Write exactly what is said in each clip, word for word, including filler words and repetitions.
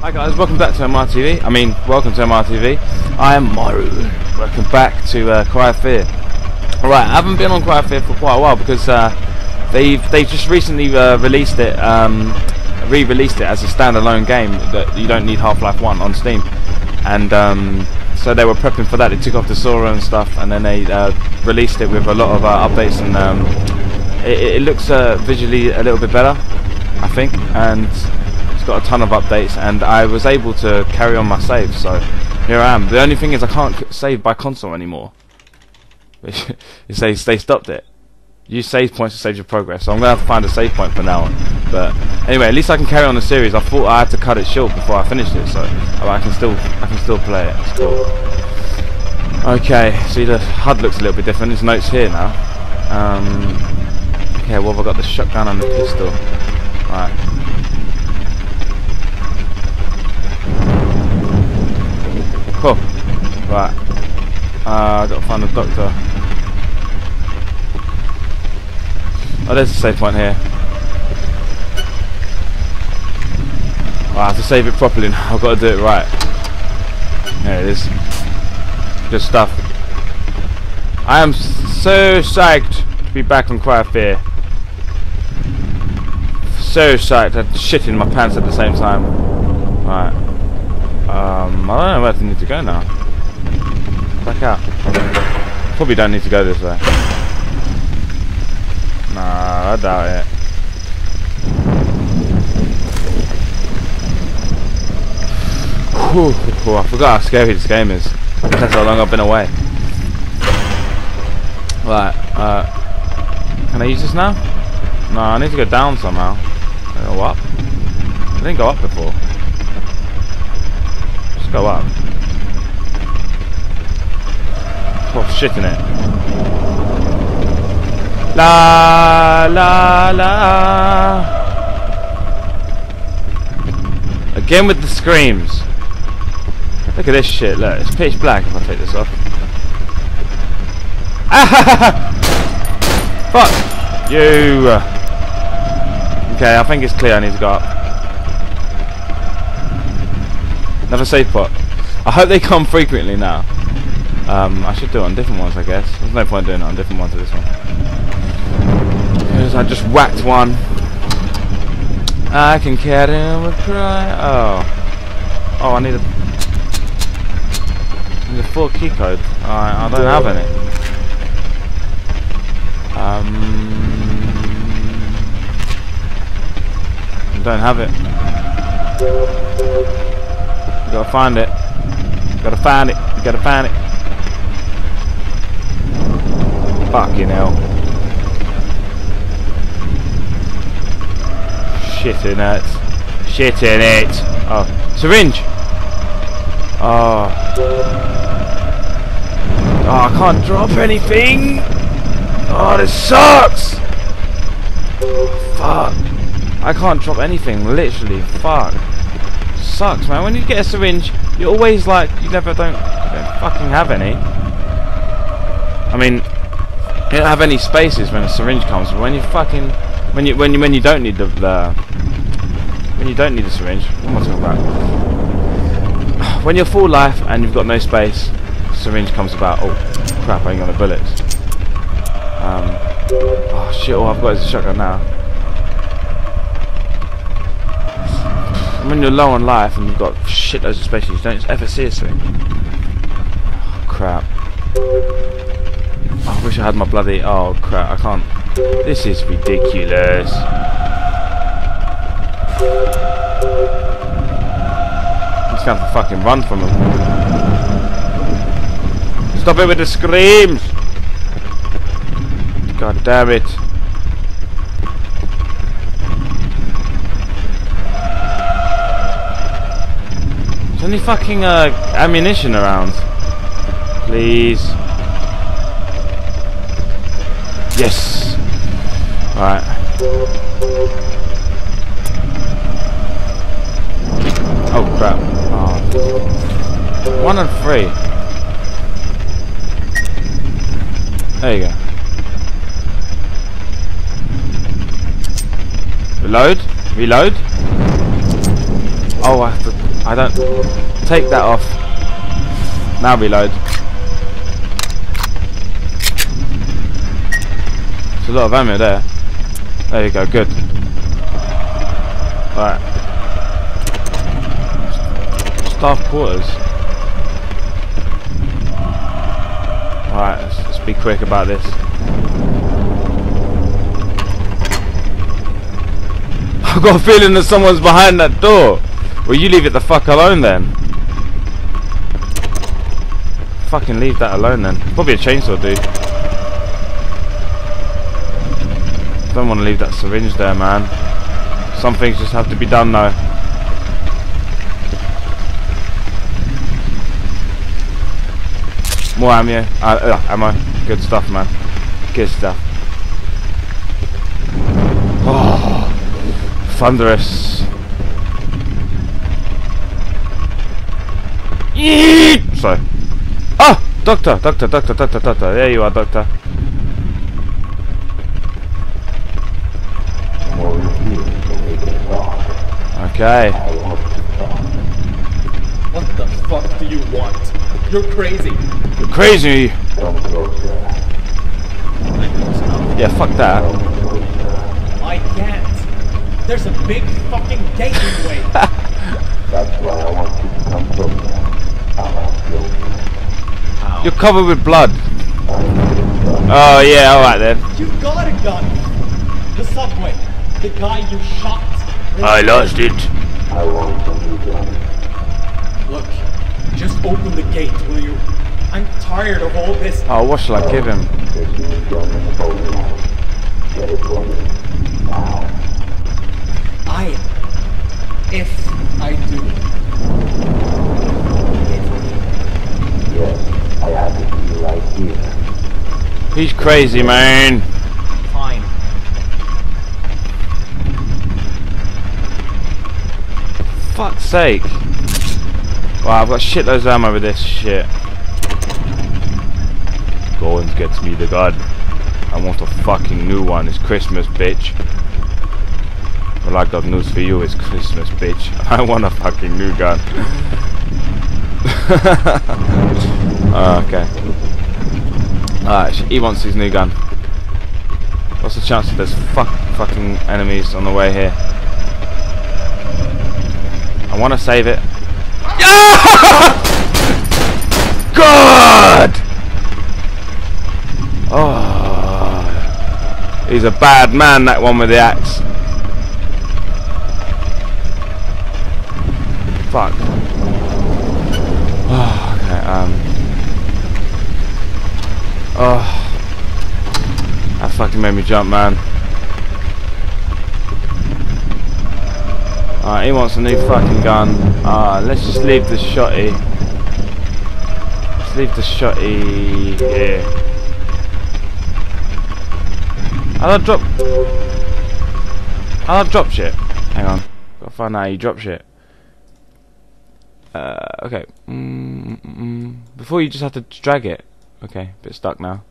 Hi guys, welcome back to M R T V. I mean, welcome to M R T V. I am Maru. Welcome back to uh, Cry of Fear. Alright, I haven't been on Cry of Fear for quite a while because uh, they've, they've just recently uh, released it, um, re-released it as a standalone game that you don't need Half-Life one on Steam. And um, so they were prepping for that. They took off the Sora and stuff, and then they uh, released it with a lot of uh, updates, and um, it, it looks uh, visually a little bit better, I think. And got a ton of updates, and I was able to carry on my save, so here I am. The only thing is I can't save by console anymore. They they stopped it. Use save points to save your progress, so I'm gonna have to find a save point for now on. But anyway, at least I can carry on the series. I thought I had to cut it short before I finished it, so I can still I can still play it. It's cool. Okay, see, the H U D looks a little bit different. There's notes here now. Um, okay, well, I've got the shotgun and the pistol. Alright. Cool. Right. Uh, I gotta find a doctor. Oh, there's a save point here. Oh, I have to save it properly now. I've got to do it right. There it is. Good stuff. I am so psyched to be back on Cry of Fear. So psyched. I'm shitting my pants at the same time. Right. Um, I don't know where I need to go now. Back out. Probably don't need to go this way. Nah, I doubt it. Whew, oh, I forgot how scary this game is. That's how long I've been away. Right, uh, can I use this now? No, I need to go down somehow. Go up. I didn't go up before. Go up. Oh, shit in it. La la la. Again with the screams. Look at this shit. Look, it's pitch black. If I take this off. Ah! Fuck you. Okay, I think it's clear. I need to go up. Another safe pot. I hope they come frequently now. Um, I should do it on different ones, I guess. There's no point doing it on different ones to this one. Because I just whacked one. I can carry on with cry. Oh. Oh, I need a... I need a full key code. Alright, I don't have any. Um... I don't have it. You gotta find it. You gotta find it. You gotta find it. Fucking hell. Shit in it. Shit in it. Oh, syringe. Oh. Oh, I can't drop anything. Oh, this sucks. Fuck. I can't drop anything. Literally. Fuck. Sucks, man. When you get a syringe, you're always like, you never don't, don't fucking have any. I mean, you don't have any spaces when a syringe comes. But when you fucking, when you when you when you don't need the, the when you don't need the syringe, what am I talking about? When you're full life and you've got no space, syringe comes about. Oh crap! I ain't got the bullets. Um, oh shit! All I've got is a shotgun now. When you're low on life and you've got shitloads of spaces, you don't ever see a swing. Oh, crap. Oh, I wish I had my bloody... Oh, crap, I can't... This is ridiculous. I'm just gonna have to fucking run from them. Stop it with the screams! God damn it. Any fucking uh, ammunition around, please? Yes. All right. Oh crap! Oh. One and three. There you go. Reload. Reload. Oh, I have to. I don't... Take that off. Now reload. There's a lot of ammo there. There you go, good. Right. Staff quarters. Alright, let's, let's be quick about this. I've got a feeling that someone's behind that door. Well, you leave it the fuck alone then. Fucking leave that alone then. Probably a chainsaw, dude. Don't want to leave that syringe there, man. Some things just have to be done now. More ammo. Uh, uh, ammo. Good stuff, man. Good stuff. Oh, thunderous. Sorry. Oh! Doctor! Doctor! Doctor! Doctor! Doctor! There you are, Doctor. Okay. What the fuck do you want? You're crazy. You're crazy! Yeah, fuck that. I can't. There's a big fucking gate in the way. That's why I want you to come closer. You're covered with blood. Oh yeah, alright then. You got a gun. The subway. The guy you shot. I lost it. I want a new gun. Look, just open the gate, will you? I'm tired of all this. Oh, what shall I give him? I, if I do. Yes. I have it for you right here. He's crazy, man. Fine. Fuck's sake. Wow, I've got shitloads of ammo with this shit. Go and get me the gun. I want a fucking new one. It's Christmas, bitch. Well, I got news for you. It's Christmas, bitch. I want a fucking new gun. Oh, okay. Alright, he wants his new gun. What's the chance that there's fuck, fucking enemies on the way here? I want to save it. God! Oh, he's a bad man, that one with the axe. Fuck. Oh, okay, um... Oh, that fucking made me jump, man. Alright, he wants a new fucking gun. Uh, let's just leave the shotty. Let's leave the shotty here. How'd I drop... How'd I drop shit? Hang on. Gotta find out how you drop shit. Uh, okay. Mm -mm. Before you just have to drag it. Okay, a bit stuck now.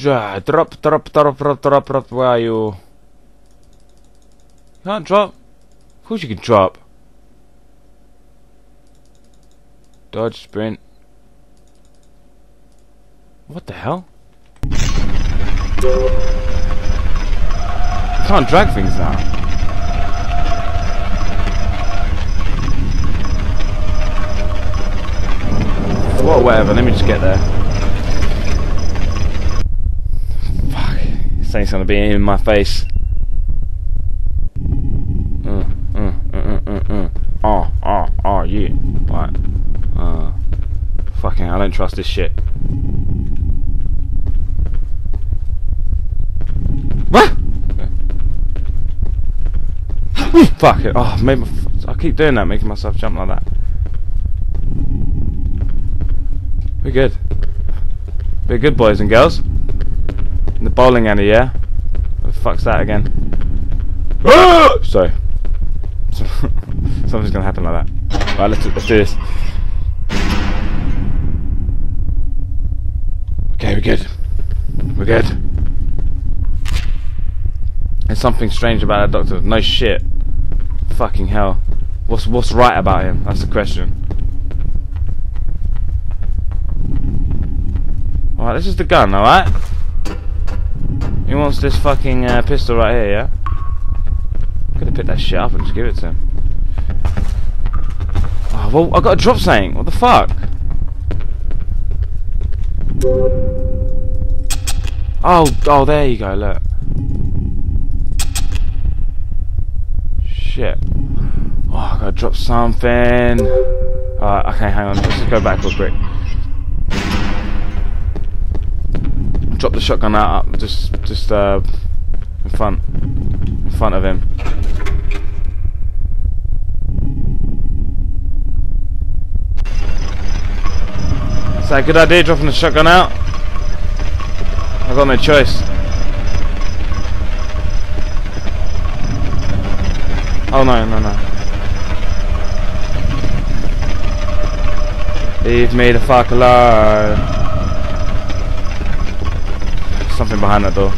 Drop, drop, drop, drop, drop, drop. Where are you? Can't drop? Of course you can drop. Dodge, sprint. What the hell? You can't drag things now. Well, whatever, let me just get there. Fuck. This thing's gonna be in my face. Uh, uh, uh, uh, uh. Oh, oh, oh, yeah. Right. Uh, fucking, I don't trust this shit. What? Okay. Fuck it. Oh, made my f I keep doing that, making myself jump like that. We're good. We're good, boys and girls. In the bowling alley, yeah? What the fuck's that again? Sorry. Something's gonna happen like that. Right, let's, let's do this. Okay, we're good. We're good. There's something strange about that doctor. No shit. Fucking hell. What's what's right about him? That's the question. Alright, this is the gun, alright? He wants this fucking uh, pistol right here, yeah? I'm gonna pick that shit up and just give it to him. Oh, well, I gotta drop something. What the fuck? Oh, oh, there you go, look. Shit. Oh, I gotta drop something. Alright, okay, hang on. Let's just go back real quick. Drop the shotgun out up, just, just, uh, in front, in front of him. Is that a good idea, dropping the shotgun out? I've got no choice. Oh no, no, no. Leave me the fuck alone. Something behind that door.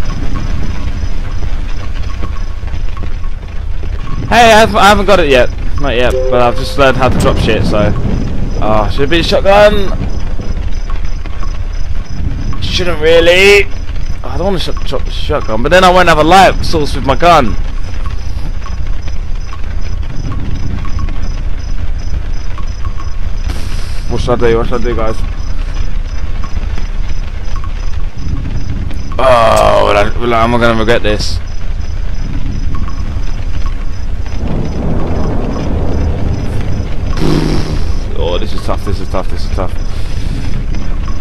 Hey, I haven't, I haven't got it yet. Not yet, but I've just learned how to drop shit, so. Oh, should it be a shotgun? Shouldn't really. Oh, I don't want to sh drop the shotgun, but then I won't have a light source with my gun. What should I do? What should I do, guys? Oh, will I, will I, am I gonna regret this? Oh, this is tough. This is tough. This is tough.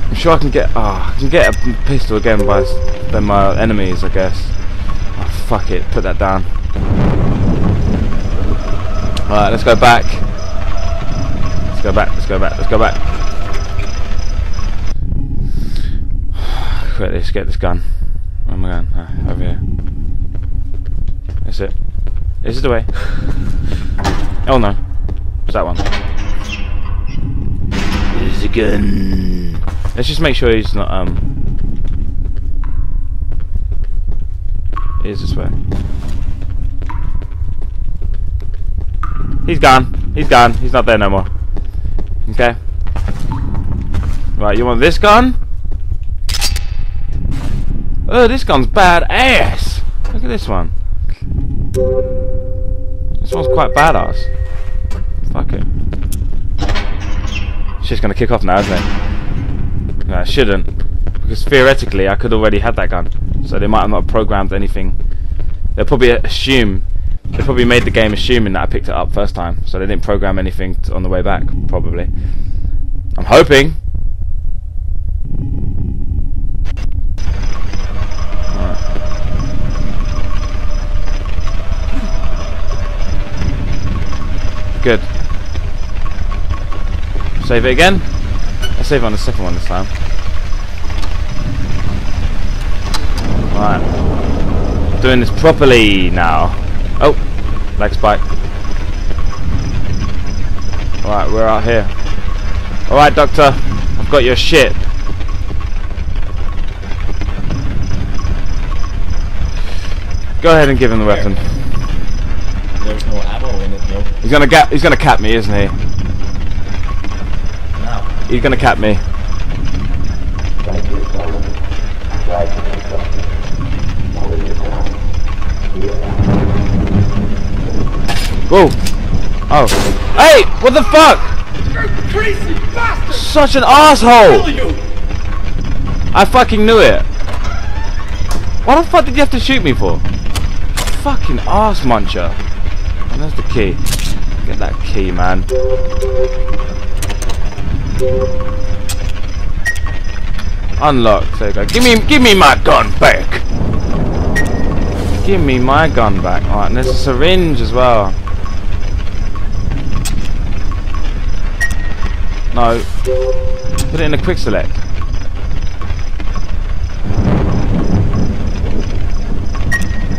I'm sure I can get. Ah, oh, I can get a pistol again by then my enemies, I guess. Oh, fuck it. Put that down. All right, let's go back. Let's go back. Let's go back. Let's go back. Quit this, get this gun. Where am I going? Ah, over here. That's it. This is the way. Oh no. It's that one. This is a gun. Let's just make sure he's not, um. It is this way. He's gone. He's gone. He's not there no more. Okay. Right, you want this gun? Oh, this gun's badass! Look at this one. This one's quite badass. Fuck it. Shit's gonna kick off now, isn't it? No, it shouldn't. Because theoretically, I could already have that gun. So they might have not programmed anything. They'll probably assume... They probably made the game assuming that I picked it up first time. So they didn't program anything on the way back, probably. I'm hoping! Good. Save it again. I'll save it on the second one this time. Right. Doing this properly now. Oh, leg spike. Alright, we're out here. Alright, Doctor. I've got your shit. Go ahead and give him the weapon. There's no ammo in it, no. He's gonna get. He's gonna cap me, isn't he? No. He's gonna cap me. Whoa! Oh. Hey! What the fuck? You're crazy bastard! Such an asshole! I fucking knew it. What the fuck did you have to shoot me for? Fucking ass muncher. And there's the key. Get that key, man. Unlocked. There you go. Give me, give me my gun back. Give me my gun back. Alright, and there's a syringe as well. No. Put it in a quick select.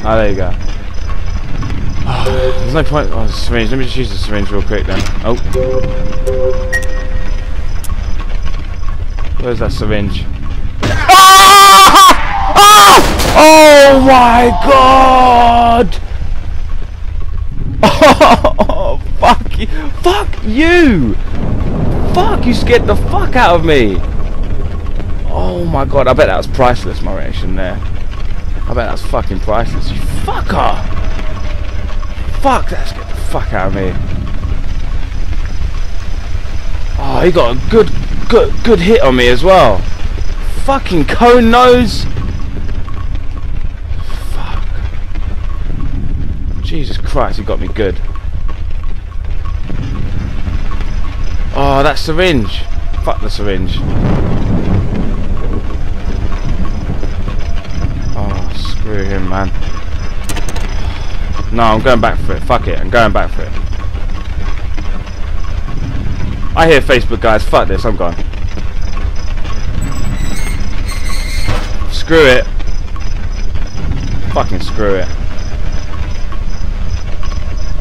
Oh, there you go. Oh, there's no point. Oh, syringe. Let me just use the syringe real quick then. Oh. Where's that syringe? Ah! Ah! Oh my god! Oh, fuck you! Fuck you! Fuck, you scared the fuck out of me! Oh my god, I bet that was priceless, my reaction there. I bet that's fucking priceless, you fucker! Fuck, that scared the fuck out of me. Oh, he got a good, good, good hit on me as well. Fucking cone nose! Jesus Christ, he got me good. Oh, that syringe. Fuck the syringe. Oh, screw him, man. No, I'm going back for it. Fuck it, I'm going back for it. I hear Facebook, guys. Fuck this, I'm gone. Screw it. Fucking screw it.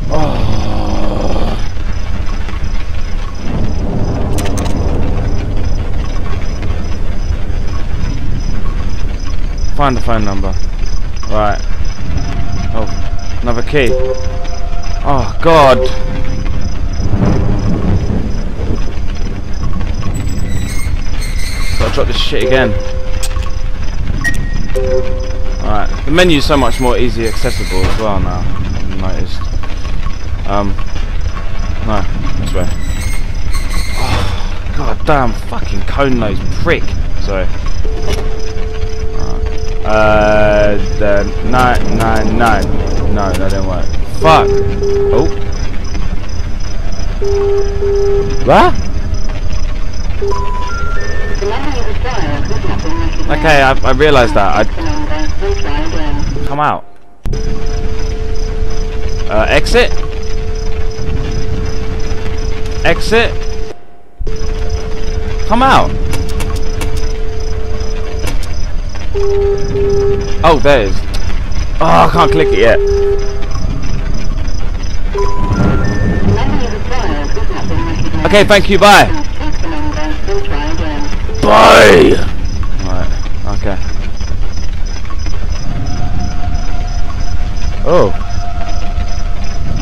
Oh. Find the phone number. Right. Oh, another key. Oh god. Gotta drop this shit again. Alright. The menu's so much more easily accessible as well now, I've noticed. Um, no, this way. Oh, god damn, fucking cone nose prick. Sorry. Uh, uh the, no, no, no. No, that didn't work. Fuck. Oh. What? Okay, I, I realised that. I come out. Uh, exit? Exit. Come out. Oh, there it is. Oh, I can't click it yet. Okay, thank you. Bye. Bye. Alright. Okay. Oh.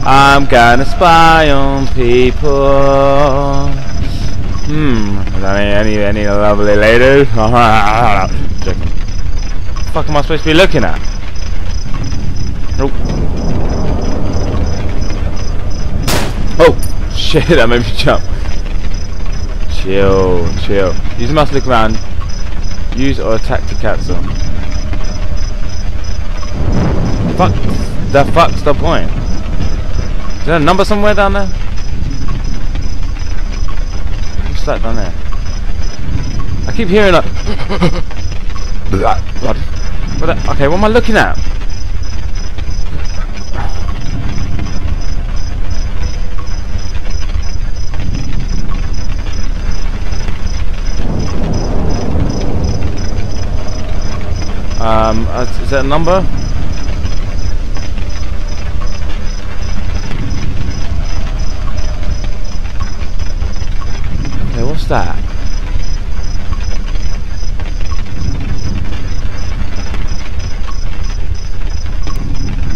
I'm gonna spy on people. Hmm. Any, any, any lovely ladies? Joking. What the fuck am I supposed to be looking at? Nope. Oh, shit! That made me jump. Chill, chill. Use the mouse to look around. Use or attack to cancel. Fuck. The fuck's the point? Is there a number somewhere down there? What's that down there? I keep hearing like God. What the, okay, what am I looking at? Um, uh, is that a number? What's that?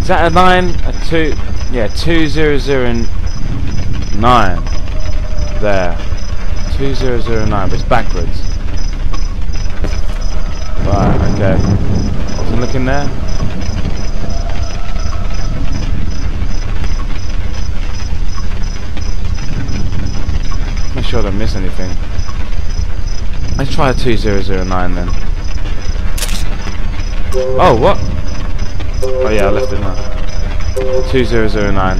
Is that a nine? A two? Yeah, two zero zero nine. There, two zero zero nine. But it's backwards. Right. Okay. Wasn't looking there. Make sure I don't miss anything. Let's try a two zero zero nine then. Oh, what? Oh yeah, I left it now. two zero zero nine.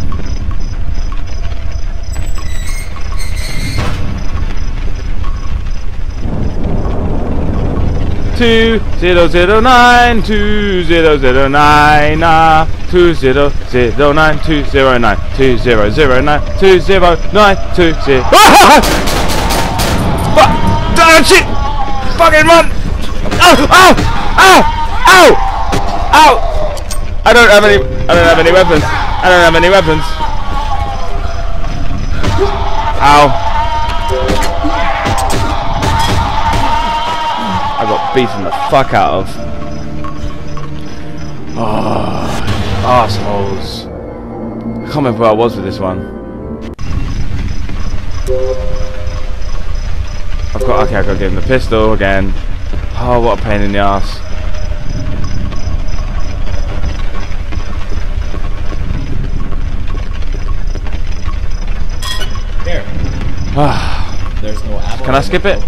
two zero zero nine, two zero zero nine, ah. two zero zero nine, two zero nine, two zero zero nine, two zero nine, two zero. Ah! Fuck! Ah, shit! Fucking run! Ow! Ow! Ow! Ow! Ow! I don't have any. I don't have any weapons. I don't have any weapons. Ow! I got beaten the fuck out of. Oh, assholes. I can't remember where I was with this one. I've got, okay, I've got to give him the pistol again. Oh, what a pain in the ass. There. There's no ammo. Can I skip it?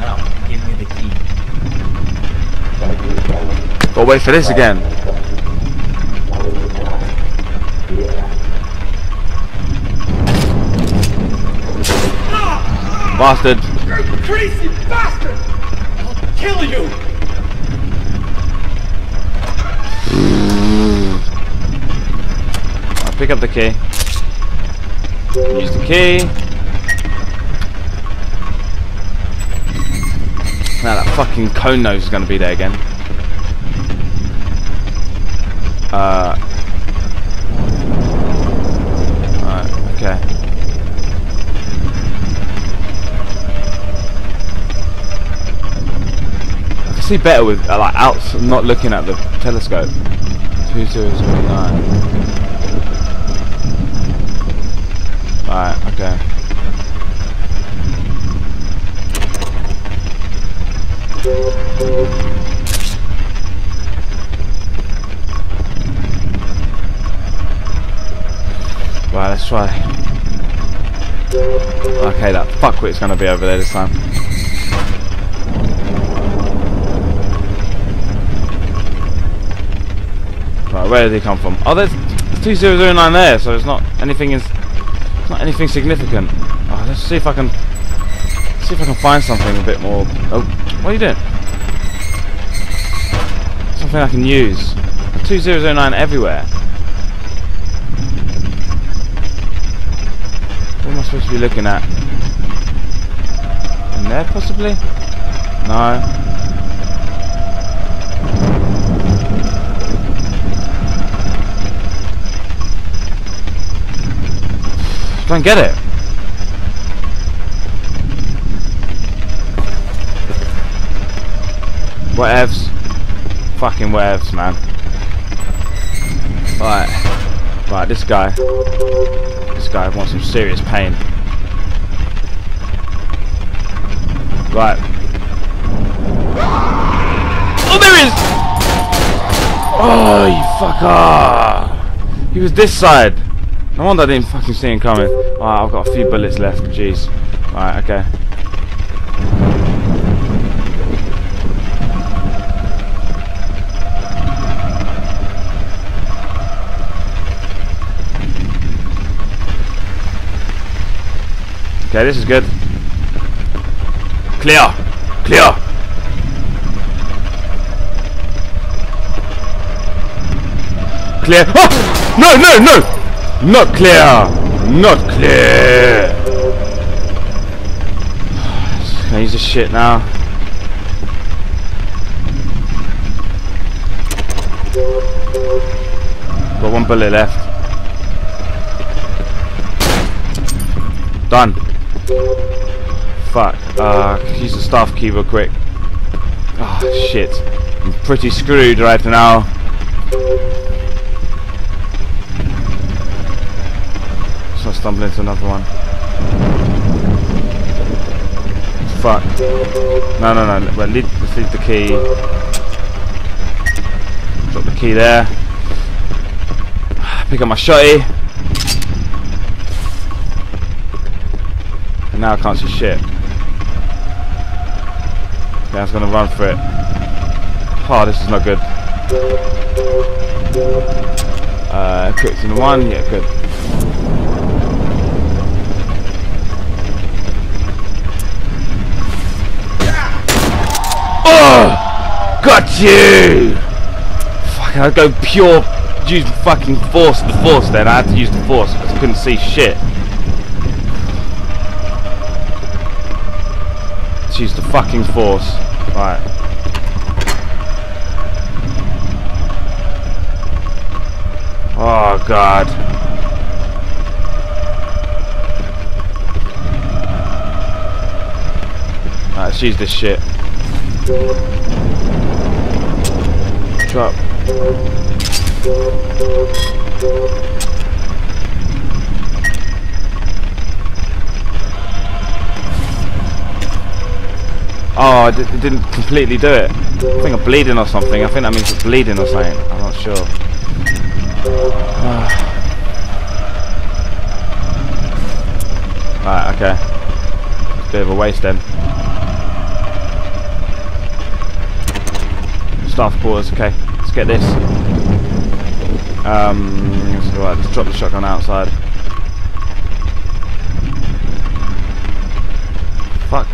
No, give me the key. Gotta wait for this again. Bastard! You crazy bastard! I'll kill you! I'll pick up the key. Use the key. Now that fucking cone nose is gonna be there again. Uh. Alright, okay. See better with uh, like out, not looking at the telescope. Two zero zero nine. Alright, okay. Right, let's try. Okay, that fuckwit's gonna be over there this time. Where did he come from? Oh, there's two zero zero nine there, so it's not anything is not anything significant. Oh, let's see if I can see if I can find something a bit more. Oh, what are you doing? Something I can use. two zero zero nine everywhere. What am I supposed to be looking at? In there, possibly? No. I don't get it. Whatevs. Fucking whatevs, man. Right. Right, this guy. This guy wants some serious pain. Right. Oh, there he is! Oh, you fucker! He was this side. No wonder I didn't fucking see him coming. Alright, I've got a few bullets left, jeez. Alright, okay. Okay, this is good. Clear! Clear! Clear! Oh! No, no, no! Not clear! Not clear! Can I use this shit now? Got one bullet left. Done. Fuck. Uh, use the staff key real quick. Ah, oh, shit. I'm pretty screwed right now. I stumble into another one. Fuck. No, no, no. Well, leave, let's leave the key. Drop the key there. Pick up my shotty. And now I can't see shit. Yeah, I was gonna run for it. Oh, this is not good. Uh, equipped in one. Yeah, good. Oh, got you! Fuck, I go pure, use fucking force, the force then. I had to use the force because I couldn't see shit. Let's use the fucking force. Right. Oh, God. Right, let's use this shit. Drop. Oh, I d it didn't completely do it. I think I'm bleeding or something. I think that means it's bleeding or something. I'm not sure. Right, okay. Bit of a waste then. Staff quarters, okay. Let's get this. Um, right, let's drop the shotgun outside. Fuck.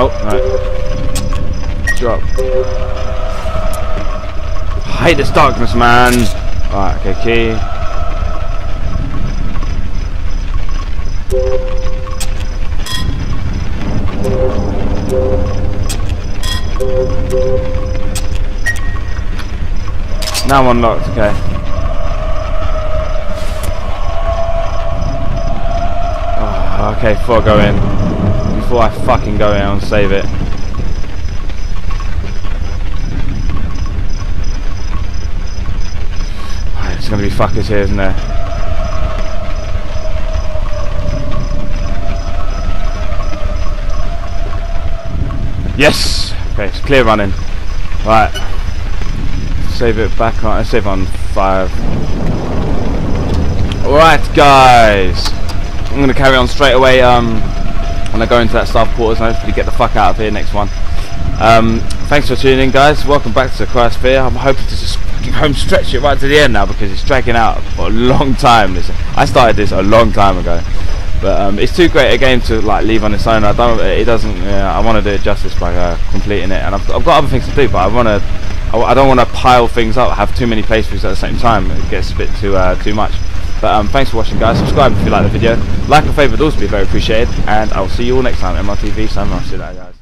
Oh, no. Drop. I hate this darkness, man. Alright, okay, key. Now unlocked, okay. Oh, okay, before I go in. Before I fucking go in and save it. Oh, it's gonna be fuckers here, isn't there? Yes! Okay, it's clear running. Right. Save it back on, let's save on five. Alright guys. I'm gonna carry on straight away, um I'm gonna go into that staff quarters and hopefully get the fuck out of here next one. Um, thanks for tuning in, guys. Welcome back to Cry of Fear. I'm hoping to just fucking home stretch it right to the end now because it's dragging out for a long time. Listen, I started this a long time ago, but um, it's too great a game to like leave on its own. I don't. It doesn't. Yeah, I want to do it justice by uh, completing it, and I've, I've got other things to do. But I want to. I, I don't want to pile things up. I have too many playthroughs at the same time. It gets a bit too uh, too much. But um, thanks for watching, guys. Subscribe if you like the video. Like and favourite would also be very appreciated. And I'll see you all next time. M R T V, signing off. See you later, guys.